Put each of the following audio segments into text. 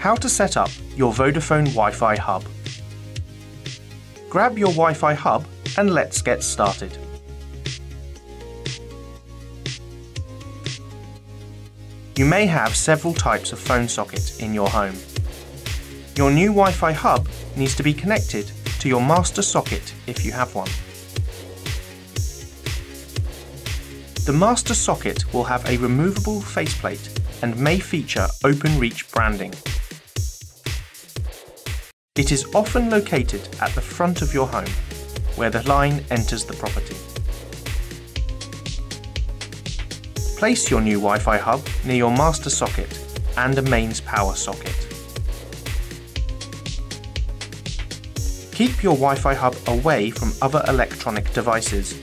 How to set up your Vodafone Wi-Fi Hub. Grab your Wi-Fi Hub and let's get started. You may have several types of phone sockets in your home. Your new Wi-Fi Hub needs to be connected to your master socket if you have one. The master socket will have a removable faceplate and may feature OpenReach branding. It is often located at the front of your home, where the line enters the property. Place your new Wi-Fi Hub near your master socket and a mains power socket. Keep your Wi-Fi Hub away from other electronic devices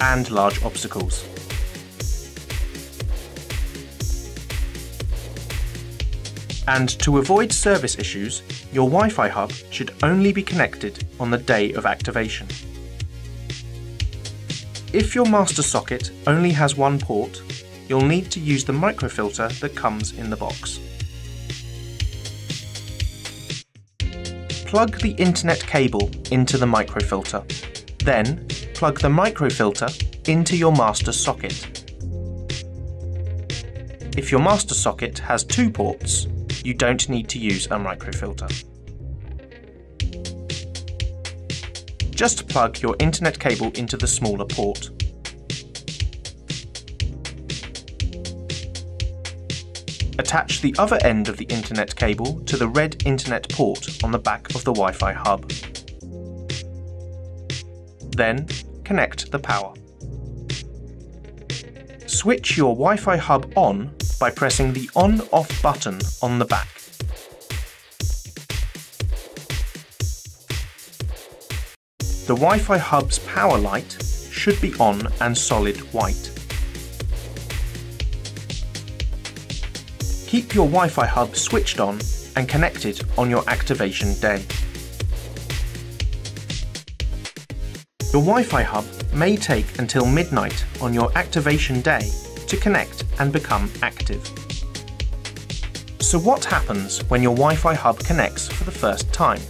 and large obstacles. And to avoid service issues, your Wi-Fi Hub should only be connected on the day of activation. If your master socket only has one port, you'll need to use the microfilter that comes in the box. Plug the internet cable into the microfilter. Then, plug the microfilter into your master socket. If your master socket has two ports, you don't need to use a microfilter. Just plug your internet cable into the smaller port. Attach the other end of the internet cable to the red internet port on the back of the Wi-Fi Hub. Then, connect the power. Switch your Wi-Fi Hub on by pressing the on-off button on the back. The Wi-Fi Hub's power light should be on and solid white. Keep your Wi-Fi Hub switched on and connected on your activation day. Your Wi-Fi Hub may take until midnight on your activation day to connect and become active. So what happens when your Wi-Fi Hub connects for the first time?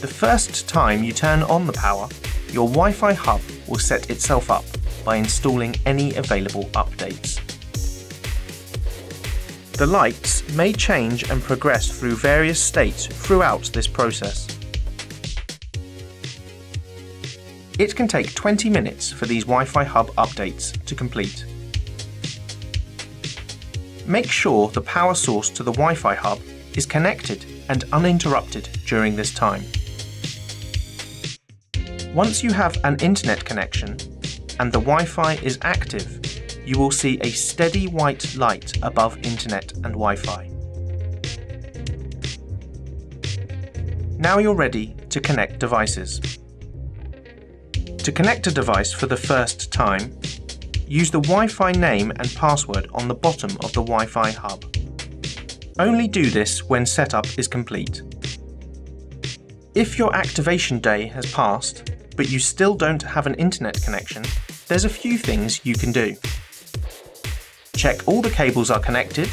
The first time you turn on the power, your Wi-Fi Hub will set itself up by installing any available updates. The lights may change and progress through various states throughout this process. It can take 20 minutes for these Wi-Fi Hub updates to complete. Make sure the power source to the Wi-Fi Hub is connected and uninterrupted during this time. Once you have an internet connection and the Wi-Fi is active, you will see a steady white light above internet and Wi-Fi. Now you're ready to connect devices. To connect a device for the first time, use the Wi-Fi name and password on the bottom of the Wi-Fi Hub. Only do this when setup is complete. If your activation day has passed, but you still don't have an internet connection, there's a few things you can do. Check all the cables are connected.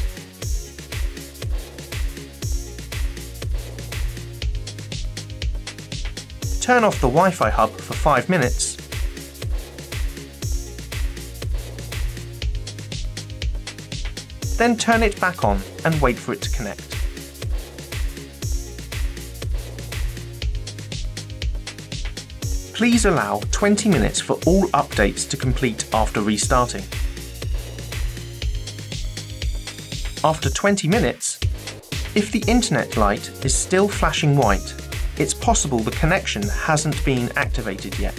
Turn off the Wi-Fi Hub for 5 minutes. Then turn it back on and wait for it to connect. Please allow 20 minutes for all updates to complete after restarting. After 20 minutes, if the internet light is still flashing white, it's possible the connection hasn't been activated yet.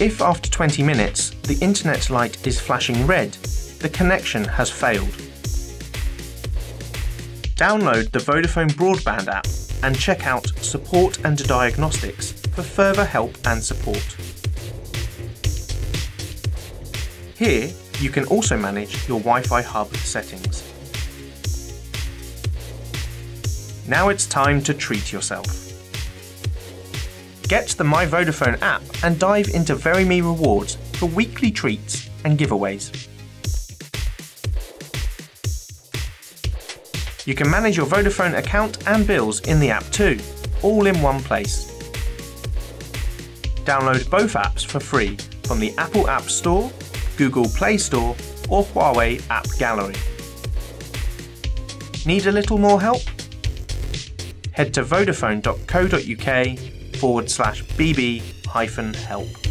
If after 20 minutes the internet light is flashing red, the connection has failed. Download the Vodafone Broadband app and check out Support and Diagnostics for further help and support. Here, you can also manage your Wi-Fi Hub settings. Now it's time to treat yourself. Get the My Vodafone app and dive into VeryMe Rewards for weekly treats and giveaways. You can manage your Vodafone account and bills in the app too, all in one place. Download both apps for free from the Apple App Store, Google Play Store or Huawei App Gallery. Need a little more help? Head to Vodafone.co.uk/bb-help.